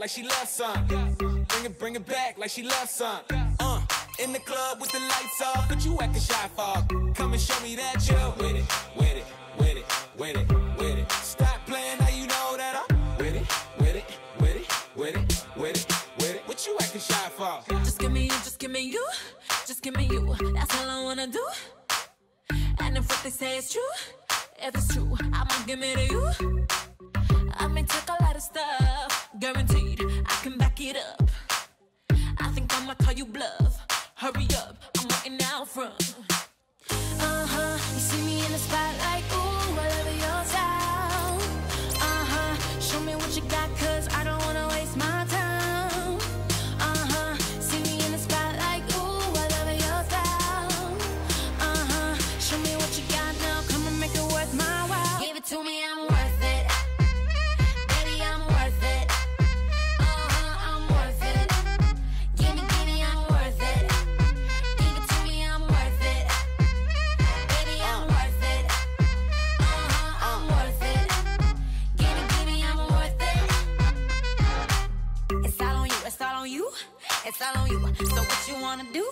like she loves some. Bring it back like she loves some. In the club with the lights off, but you actin' shy for. Come and show me that you're with it, with it, with it, with it, with it. Stop playing, now you know that I'm with it, with it, with it, with it, with it, with it. What you actin' shy for? Just give me you, just give me you. That's all I wanna do. And if what they say is true, if it's true, I'ma give it to you. I may take a lot of stuff, guaranteed, I can back it up. I think I'ma call you bluff. Hurry up, I'm waiting out front. You see me in the spotlight, ooh, I love your style. Show me what you got, cause I don't wanna waste my time. See me in the spotlight, ooh, I love your style. Show me what you got now, come and make it worth my while. Give it to me, I'm worth it. It's all on you, so what you wanna do?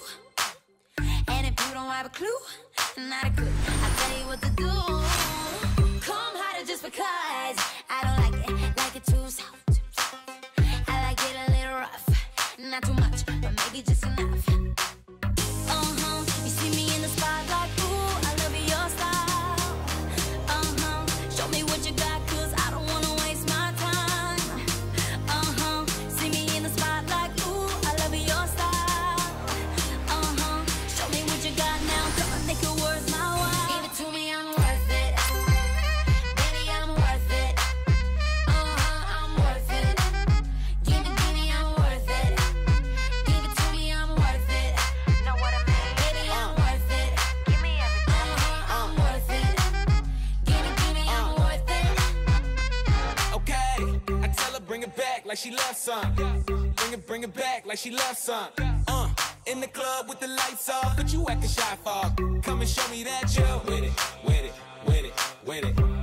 And if you don't have a clue, not a clue, I'll tell you what to do. Come harder just because I don't like it too soft. I like it a little rough, not too much, but maybe just enough. You see me in the spotlight, ooh, I love your style. Show me what you got, cause I don't wanna waste my time. See me in the spotlight, ooh, I love your style. Show me what you got now, don't make it worth my while. Give it to me, I'm worth it. Baby, I'm worth it. I'm worth it. Give me, I'm worth it. Give it to me, I'm worth it. Know what I mean? Baby, I'm worth it. Give me everything. I'm worth it. Give me, I'm worth it. Okay, I tell her bring it back like she loves some. Bring it back like she loves some. In the club with the lights off, but you actin' shy for. Come and show me that you're with it, with it, with it, with it.